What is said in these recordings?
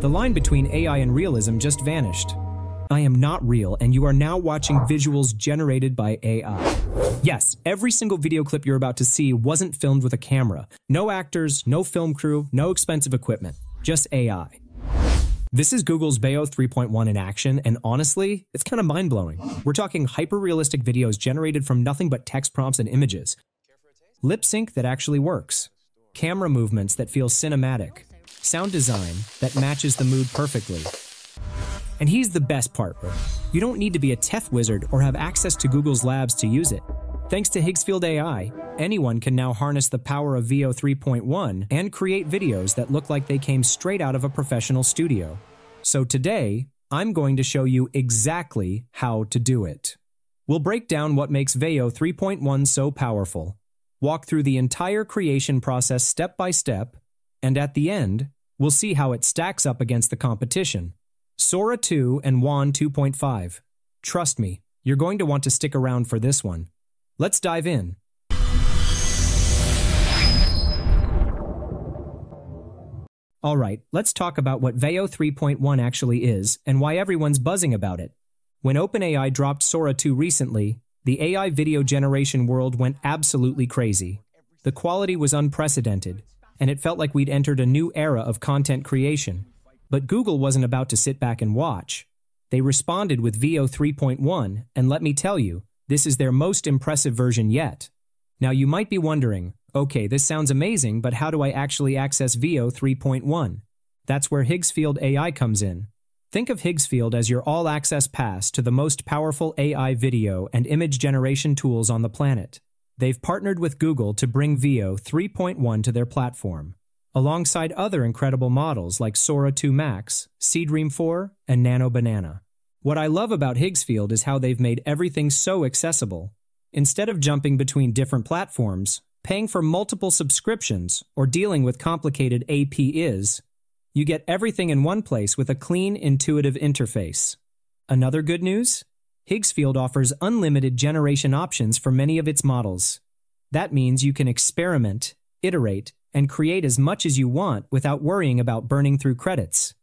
The line between AI and realism just vanished. I am not real, and you are now watching visuals generated by AI. Yes, every single video clip you're about to see wasn't filmed with a camera. No actors, no film crew, no expensive equipment. Just AI. This is Google's Veo 3.1 in action, and honestly, it's kind of mind-blowing. We're talking hyper-realistic videos generated from nothing but text prompts and images. Lip sync that actually works. Camera movements that feel cinematic. Sound design that matches the mood perfectly. And here's the best part. You don't need to be a tech wizard or have access to Google's labs to use it. Thanks to Higgsfield AI, anyone can now harness the power of Veo 3.1 and create videos that look like they came straight out of a professional studio. So today, I'm going to show you exactly how to do it. We'll break down what makes Veo 3.1 so powerful, walk through the entire creation process step by step, and at the end, we'll see how it stacks up against the competition. Sora 2 and Wan 2.5. Trust me, you're going to want to stick around for this one. Let's dive in. All right, let's talk about what Veo 3.1 actually is and why everyone's buzzing about it. When OpenAI dropped Sora 2 recently, the AI video generation world went absolutely crazy. The quality was unprecedented, and it felt like we'd entered a new era of content creation. But Google wasn't about to sit back and watch. They responded with Veo 3.1, and let me tell you, this is their most impressive version yet. Now you might be wondering, okay, this sounds amazing, but how do I actually access Veo 3.1? That's where Higgsfield AI comes in. Think of Higgsfield as your all-access pass to the most powerful AI video and image generation tools on the planet. They've partnered with Google to bring Veo 3.1 to their platform, alongside other incredible models like Sora 2 Max, Seedream 4, and Nano Banana. What I love about Higgsfield is how they've made everything so accessible. Instead of jumping between different platforms, paying for multiple subscriptions, or dealing with complicated APIs, you get everything in one place with a clean, intuitive interface. Another good news? Higgsfield offers unlimited generation options for many of its models. That means you can experiment, iterate, and create as much as you want without worrying about burning through credits.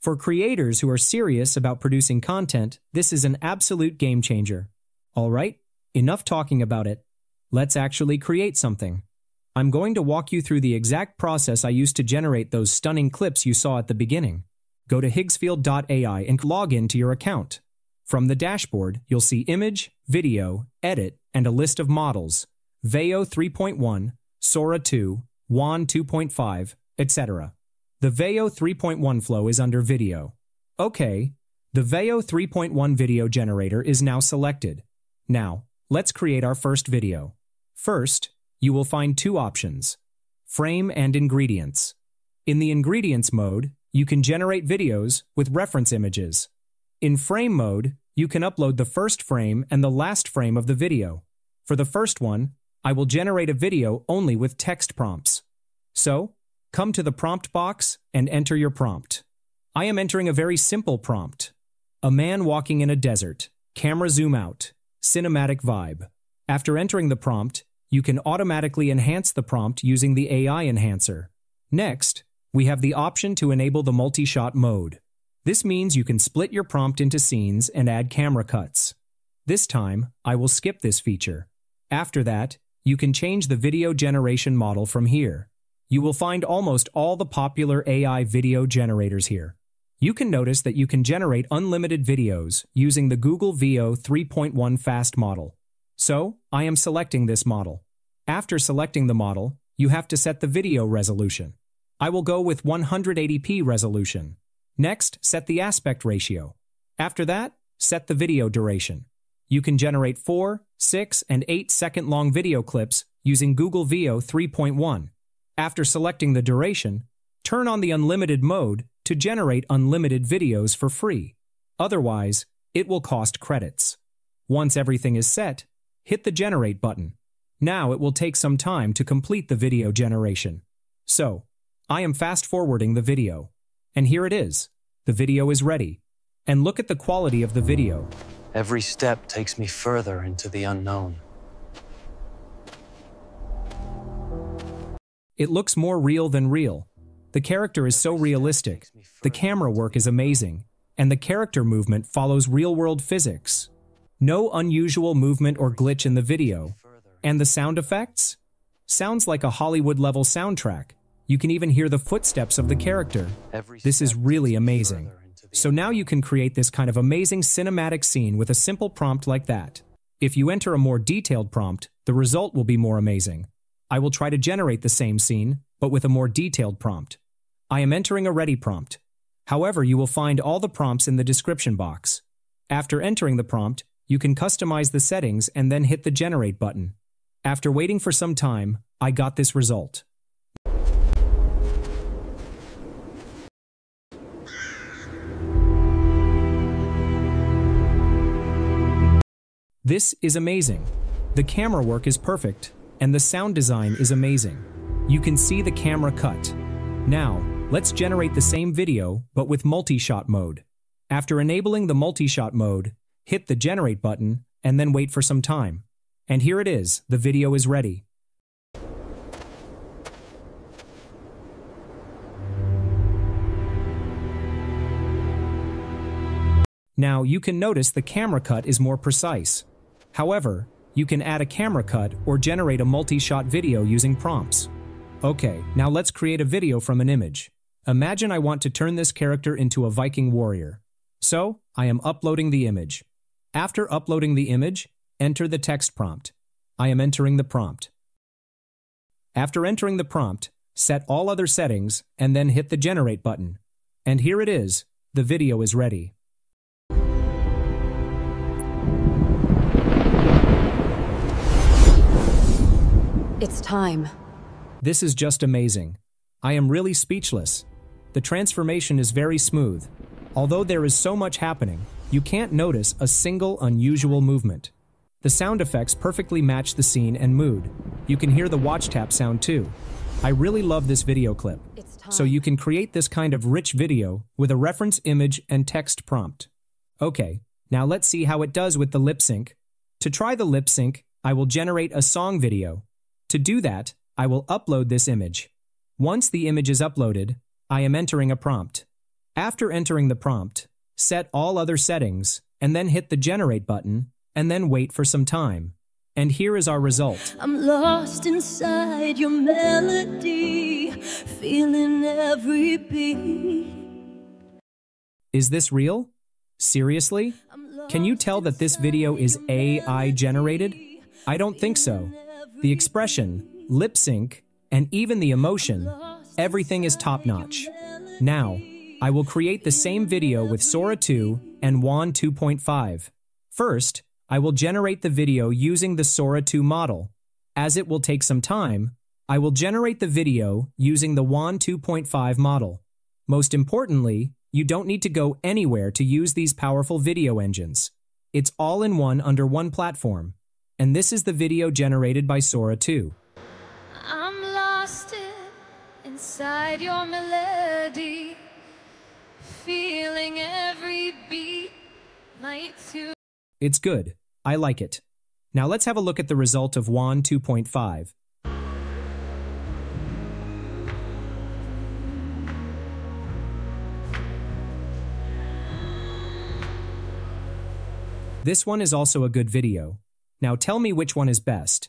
For creators who are serious about producing content, this is an absolute game changer. All right, enough talking about it. Let's actually create something. I'm going to walk you through the exact process I used to generate those stunning clips you saw at the beginning. Go to higgsfield.ai and log in to your account. From the dashboard, you'll see image, video, edit, and a list of models, Veo 3.1, Sora 2, Wan 2.5, etc. The Veo 3.1 flow is under video. Okay, the Veo 3.1 video generator is now selected. Now, let's create our first video. First, you will find two options, frame and ingredients. In the ingredients mode, you can generate videos with reference images. In frame mode, you can upload the first frame and the last frame of the video. For the first one, I will generate a video only with text prompts. So, come to the prompt box and enter your prompt. I am entering a very simple prompt. A man walking in a desert. Camera zoom out. Cinematic vibe. After entering the prompt, you can automatically enhance the prompt using the AI enhancer. Next, we have the option to enable the multi-shot mode. This means you can split your prompt into scenes and add camera cuts. This time, I will skip this feature. After that, you can change the video generation model from here. You will find almost all the popular AI video generators here. You can notice that you can generate unlimited videos using the Google Veo 3.1 fast model. So, I am selecting this model. After selecting the model, you have to set the video resolution. I will go with 180p resolution. Next, set the aspect ratio. After that, set the video duration. You can generate 4, 6, and 8-second long video clips using Google Veo 3.1. After selecting the duration, turn on the unlimited mode to generate unlimited videos for free. Otherwise, it will cost credits. Once everything is set, hit the generate button. Now it will take some time to complete the video generation. So, I am fast-forwarding the video. And here it is. The video is ready. And look at the quality of the video. Every step takes me further into the unknown. It looks more real than real. The character is so realistic, the camera work is amazing, and the character movement follows real-world physics. No unusual movement or glitch in the video. And the sound effects? Sounds like a Hollywood-level soundtrack. You can even hear the footsteps of the character. This is really amazing. So now you can create this kind of amazing cinematic scene with a simple prompt like that. If you enter a more detailed prompt, the result will be more amazing. I will try to generate the same scene, but with a more detailed prompt. I am entering a ready prompt. However, you will find all the prompts in the description box. After entering the prompt, you can customize the settings and then hit the generate button. After waiting for some time, I got this result. This is amazing. The camera work is perfect, and the sound design is amazing. You can see the camera cut. Now, let's generate the same video, but with multi-shot mode. After enabling the multi-shot mode, hit the generate button, and then wait for some time. And here it is, the video is ready. Now, you can notice the camera cut is more precise. However, you can add a camera cut or generate a multi-shot video using prompts. Okay, now let's create a video from an image. Imagine I want to turn this character into a Viking warrior. So, I am uploading the image. After uploading the image, enter the text prompt. I am entering the prompt. After entering the prompt, set all other settings and then hit the generate button. And here it is, the video is ready. It's time. This is just amazing. I am really speechless. The transformation is very smooth. Although there is so much happening, you can't notice a single unusual movement. The sound effects perfectly match the scene and mood. You can hear the watch tap sound too. I really love this video clip. So you can create this kind of rich video with a reference image and text prompt. Okay, now let's see how it does with the lip sync. To try the lip sync, I will generate a song video. To do that, I will upload this image. Once the image is uploaded, I am entering a prompt. After entering the prompt, set all other settings, and then hit the generate button, and then wait for some time. And here is our result. I'm lost inside your melody, feeling every beat. Is this real? Seriously? Can you tell that this video is AI generated? I don't think so. The expression, lip sync, and even the emotion, everything is top-notch. Now, I will create the same video with Sora 2 and Wan 2.5. First, I will generate the video using the Sora 2 model. As it will take some time, I will generate the video using the Wan 2.5 model. Most importantly, you don't need to go anywhere to use these powerful video engines. It's all in one under one platform. And this is the video generated by Sora 2. I'm lost inside your melody, feeling every beat, night too. It's good. I like it. Now let's have a look at the result of Wan 2.5. This one is also a good video. Now tell me which one is best.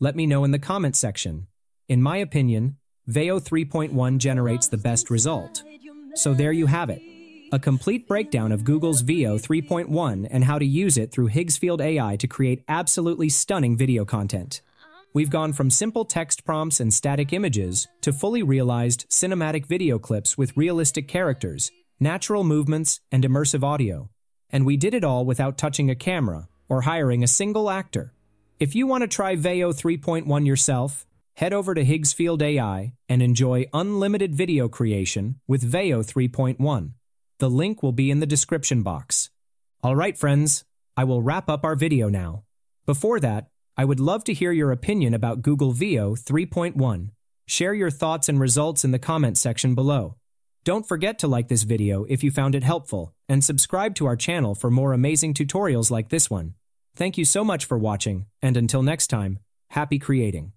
Let me know in the comment section. In my opinion, Veo 3.1 generates the best result. So there you have it. A complete breakdown of Google's Veo 3.1 and how to use it through Higgsfield AI to create absolutely stunning video content. We've gone from simple text prompts and static images to fully realized cinematic video clips with realistic characters, natural movements, and immersive audio. And we did it all without touching a camera or hiring a single actor. If you want to try Veo 3.1 yourself, head over to Higgsfield AI and enjoy unlimited video creation with Veo 3.1. The link will be in the description box. Alright friends, I will wrap up our video now. Before that, I would love to hear your opinion about Google Veo 3.1. Share your thoughts and results in the comment section below. Don't forget to like this video if you found it helpful, and subscribe to our channel for more amazing tutorials like this one. Thank you so much for watching, and until next time, happy creating.